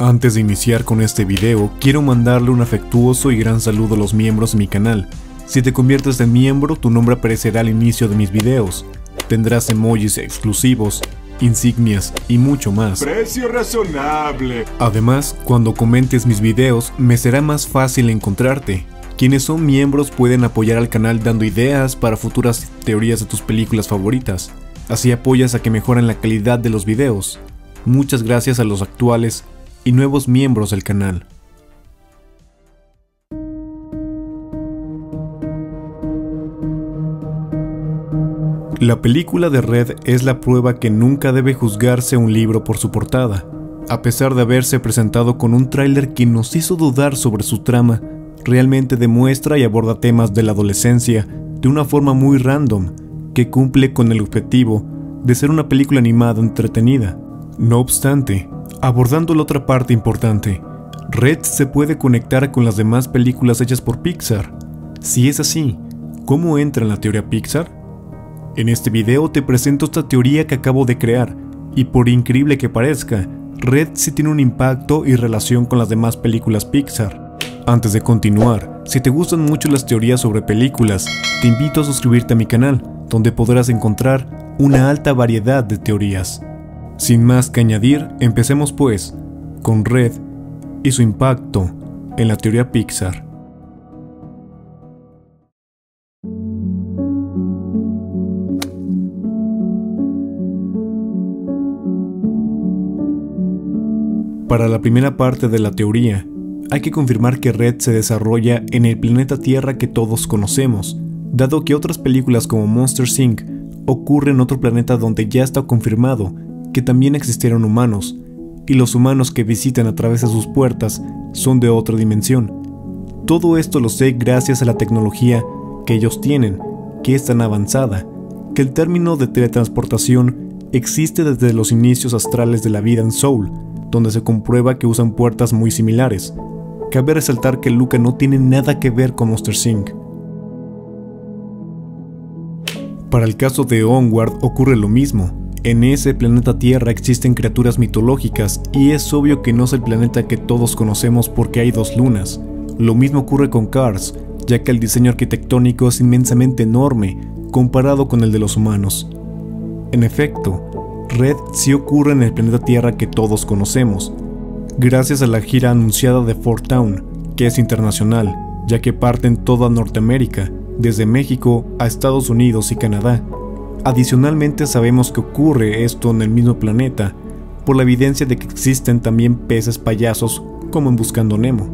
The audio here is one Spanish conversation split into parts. Antes de iniciar con este video, quiero mandarle un afectuoso y gran saludo a los miembros de mi canal. Si te conviertes en miembro, tu nombre aparecerá al inicio de mis videos. Tendrás emojis exclusivos, insignias y mucho más. ¡Precio razonable! Además, cuando comentes mis videos, me será más fácil encontrarte. Quienes son miembros pueden apoyar al canal dando ideas para futuras teorías de tus películas favoritas. Así apoyas a que mejoren la calidad de los videos. Muchas gracias a los actuales y nuevos miembros del canal. La película de Red es la prueba que nunca debe juzgarse un libro por su portada. A pesar de haberse presentado con un tráiler que nos hizo dudar sobre su trama, realmente demuestra y aborda temas de la adolescencia de una forma muy random, que cumple con el objetivo de ser una película animada entretenida. No obstante, abordando la otra parte importante, Red se puede conectar con las demás películas hechas por Pixar. Si es así, ¿cómo entra en la teoría Pixar? En este video te presento esta teoría que acabo de crear, y por increíble que parezca, Red sí tiene un impacto y relación con las demás películas Pixar. Antes de continuar, si te gustan mucho las teorías sobre películas, te invito a suscribirte a mi canal, donde podrás encontrar una alta variedad de teorías. Sin más que añadir, empecemos pues con Red y su impacto en la teoría Pixar. Para la primera parte de la teoría, hay que confirmar que Red se desarrolla en el planeta Tierra que todos conocemos, dado que otras películas como Monsters Inc. ocurren en otro planeta donde ya está confirmado que también existieron humanos, y los humanos que visitan a través de sus puertas son de otra dimensión. Todo esto lo sé gracias a la tecnología que ellos tienen, que es tan avanzada, que el término de teletransportación existe desde los inicios astrales de la vida en Soul, donde se comprueba que usan puertas muy similares. Cabe resaltar que Luca no tiene nada que ver con Monsters Inc. Para el caso de Onward ocurre lo mismo. En ese planeta Tierra existen criaturas mitológicas, y es obvio que no es el planeta que todos conocemos porque hay dos lunas. Lo mismo ocurre con Cars, ya que el diseño arquitectónico es inmensamente enorme comparado con el de los humanos. En efecto, Red sí ocurre en el planeta Tierra que todos conocemos, gracias a la gira anunciada de Fort Town, que es internacional, ya que parte en toda Norteamérica, desde México a Estados Unidos y Canadá. Adicionalmente, sabemos que ocurre esto en el mismo planeta, por la evidencia de que existen también peces payasos, como en Buscando Nemo.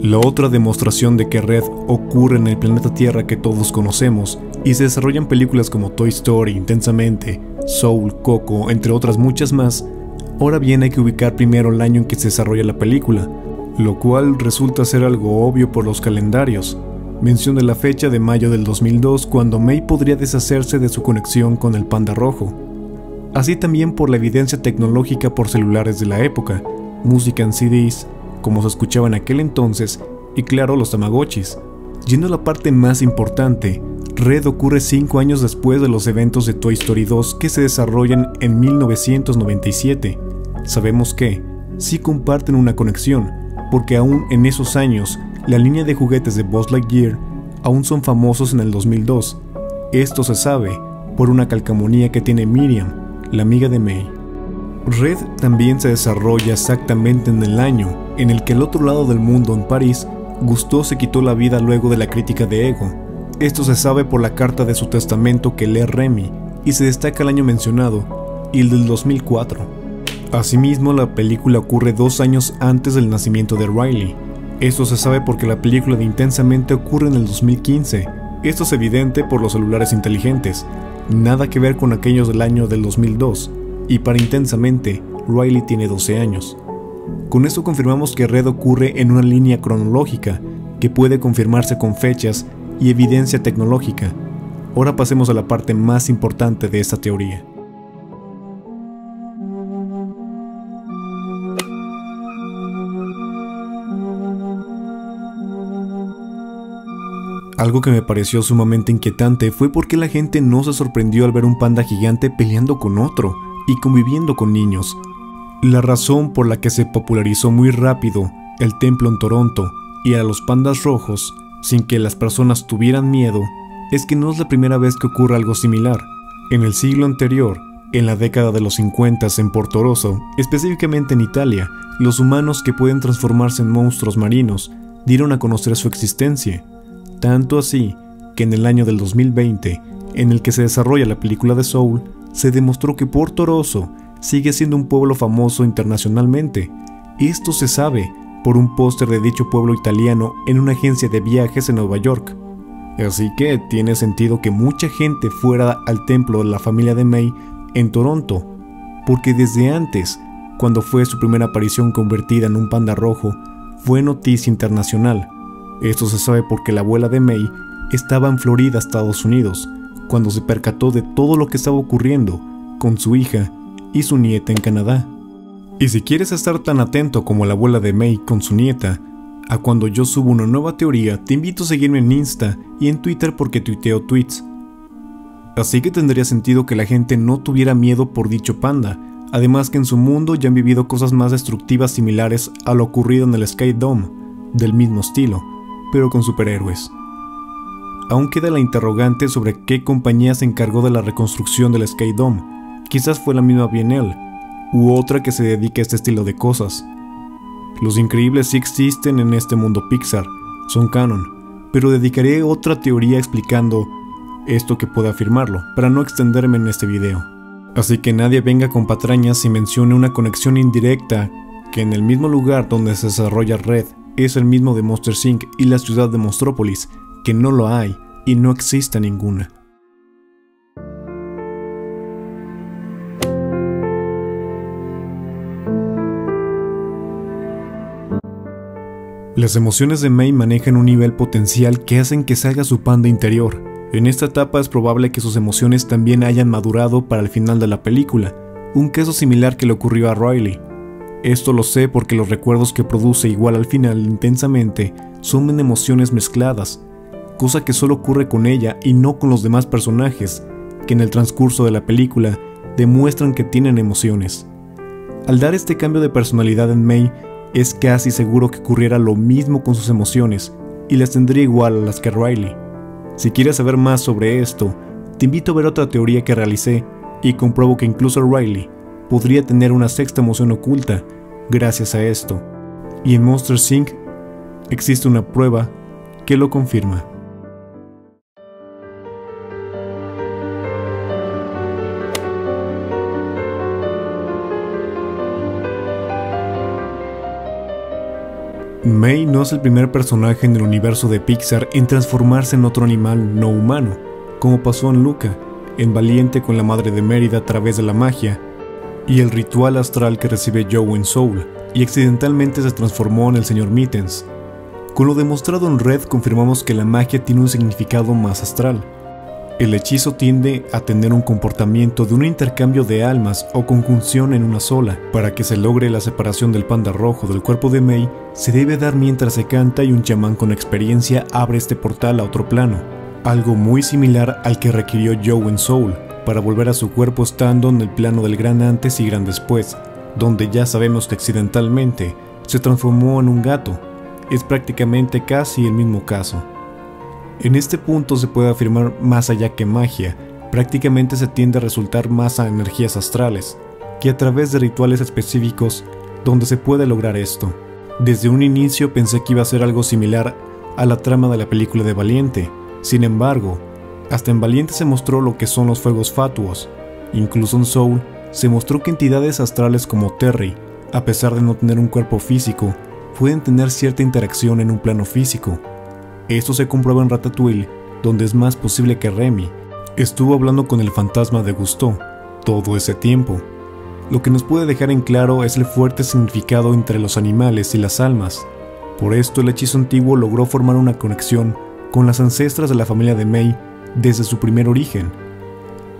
La otra demostración de que Red ocurre en el planeta Tierra que todos conocemos, y se desarrollan películas como Toy Story, Intensamente, Soul, Coco, entre otras muchas más. Ahora bien, hay que ubicar primero el año en que se desarrolla la película, lo cual resulta ser algo obvio por los calendarios. Menciona la fecha de mayo del 2002, cuando Mei podría deshacerse de su conexión con el panda rojo. Así también por la evidencia tecnológica por celulares de la época, música en CDs, como se escuchaba en aquel entonces, y claro, los tamagotchis. Yendo a la parte más importante, Red ocurre 5 años después de los eventos de Toy Story 2 que se desarrollan en 1997. Sabemos que sí comparten una conexión, porque aún en esos años, la línea de juguetes de Buzz Lightyear aún son famosos en el 2002. Esto se sabe por una calcomanía que tiene Miriam, la amiga de Mei. Red también se desarrolla exactamente en el año en el que al otro lado del mundo, en París, Gusteau se quitó la vida luego de la crítica de Ego. Esto se sabe por la carta de su testamento que lee Remy, y se destaca el año mencionado, y el del 2004. Asimismo, la película ocurre 2 años antes del nacimiento de Riley. Esto se sabe porque la película de Intensamente ocurre en el 2015. Esto es evidente por los celulares inteligentes, nada que ver con aquellos del año del 2002, y para Intensamente, Riley tiene 12 años. Con esto confirmamos que Red ocurre en una línea cronológica, que puede confirmarse con fechas y evidencia tecnológica. Ahora pasemos a la parte más importante de esta teoría. Algo que me pareció sumamente inquietante fue por qué la gente no se sorprendió al ver un panda gigante peleando con otro y conviviendo con niños. La razón por la que se popularizó muy rápido el templo en Toronto y a los pandas rojos, sin que las personas tuvieran miedo, es que no es la primera vez que ocurre algo similar. En el siglo anterior, en la década de los 50 en Portorosso, específicamente en Italia, los humanos que pueden transformarse en monstruos marinos dieron a conocer su existencia, tanto así que en el año del 2020, en el que se desarrolla la película de Soul, se demostró que Portorosso sigue siendo un pueblo famoso internacionalmente. Esto se sabe por un póster de dicho pueblo italiano en una agencia de viajes en Nueva York. Así que tiene sentido que mucha gente fuera al templo de la familia de Mei en Toronto, porque desde antes, cuando fue su primera aparición convertida en un panda rojo, fue noticia internacional. Esto se sabe porque la abuela de Mei estaba en Florida, Estados Unidos, cuando se percató de todo lo que estaba ocurriendo con su hija y su nieta en Canadá. Y si quieres estar tan atento como la abuela de Mei con su nieta, a cuando yo subo una nueva teoría, te invito a seguirme en Insta y en Twitter porque tuiteo tweets. Así que tendría sentido que la gente no tuviera miedo por dicho panda, además que en su mundo ya han vivido cosas más destructivas similares a lo ocurrido en el Sky Dome, del mismo estilo, pero con superhéroes. Aún queda la interrogante sobre qué compañía se encargó de la reconstrucción del Sky Dome. Quizás fue la misma BNL, u otra que se dedique a este estilo de cosas. Los Increíbles sí existen en este mundo Pixar, son canon, pero dedicaré otra teoría explicando esto que pueda afirmarlo, para no extenderme en este video. Así que nadie venga con patrañas y mencione una conexión indirecta, que en el mismo lugar donde se desarrolla Red, es el mismo de Monsters Inc y la ciudad de Monstropolis, que no lo hay y no exista ninguna. Las emociones de Mei manejan un nivel potencial que hacen que salga su panda interior. En esta etapa es probable que sus emociones también hayan madurado para el final de la película, un caso similar que le ocurrió a Riley. Esto lo sé porque los recuerdos que produce igual al final Intensamente son en emociones mezcladas, cosa que solo ocurre con ella y no con los demás personajes, que en el transcurso de la película demuestran que tienen emociones. Al dar este cambio de personalidad en Mei, es casi seguro que ocurriera lo mismo con sus emociones y las tendría igual a las que Riley. Si quieres saber más sobre esto, te invito a ver otra teoría que realicé y compruebo que incluso Riley podría tener una sexta emoción oculta gracias a esto. Y en Monsters Inc. existe una prueba que lo confirma. Mei no es el primer personaje en el universo de Pixar en transformarse en otro animal no humano, como pasó en Luca, en Valiente con la madre de Merida a través de la magia, y el ritual astral que recibe Joe en Soul, y accidentalmente se transformó en el Señor Mittens. Con lo demostrado en Red confirmamos que la magia tiene un significado más astral. El hechizo tiende a tener un comportamiento de un intercambio de almas o conjunción en una sola. Para que se logre la separación del panda rojo del cuerpo de Mei, se debe dar mientras se canta y un chamán con experiencia abre este portal a otro plano, algo muy similar al que requirió Joe en Soul, para volver a su cuerpo estando en el plano del gran antes y gran después, donde ya sabemos que accidentalmente se transformó en un gato. Es prácticamente casi el mismo caso. En este punto se puede afirmar más allá que magia, prácticamente se tiende a resultar más a energías astrales, que a través de rituales específicos donde se puede lograr esto. Desde un inicio pensé que iba a ser algo similar a la trama de la película de Valiente, sin embargo, hasta en Valiente se mostró lo que son los fuegos fatuos, incluso en Soul se mostró que entidades astrales como Terry, a pesar de no tener un cuerpo físico, pueden tener cierta interacción en un plano físico. Esto se comprueba en Ratatouille, donde es más posible que Remy estuvo hablando con el fantasma de Gusteau todo ese tiempo. Lo que nos puede dejar en claro es el fuerte significado entre los animales y las almas. Por esto el hechizo antiguo logró formar una conexión con las ancestras de la familia de Mei desde su primer origen.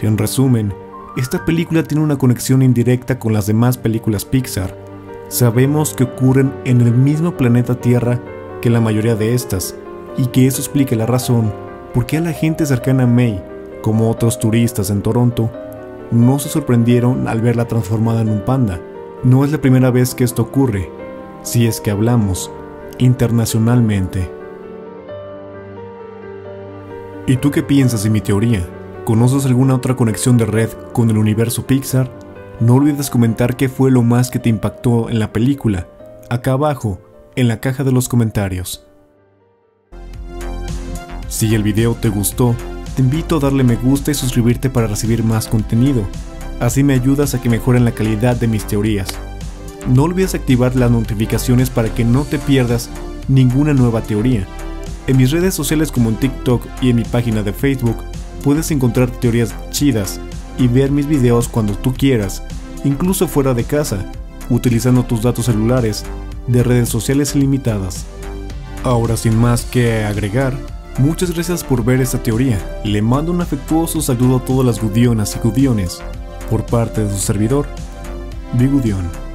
En resumen, esta película tiene una conexión indirecta con las demás películas Pixar. Sabemos que ocurren en el mismo planeta Tierra que la mayoría de estas, y que eso explica la razón por qué a la gente cercana a Mei, como otros turistas en Toronto, no se sorprendieron al verla transformada en un panda, No es la primera vez que esto ocurre, si es que hablamos internacionalmente. ¿Y tú qué piensas de mi teoría? ¿Conoces alguna otra conexión de Red con el universo Pixar? No olvides comentar qué fue lo más que te impactó en la película, acá abajo, en la caja de los comentarios. Si el video te gustó, te invito a darle me gusta y suscribirte para recibir más contenido. Así me ayudas a que mejoren la calidad de mis teorías. No olvides activar las notificaciones para que no te pierdas ninguna nueva teoría. En mis redes sociales como en TikTok y en mi página de Facebook, puedes encontrar teorías chidas y ver mis videos cuando tú quieras, incluso fuera de casa, utilizando tus datos celulares de redes sociales ilimitadas. Ahora sin más que agregar, muchas gracias por ver esta teoría. Le mando un afectuoso saludo a todas las gudionas y gudiones por parte de su servidor, ByGudiOn.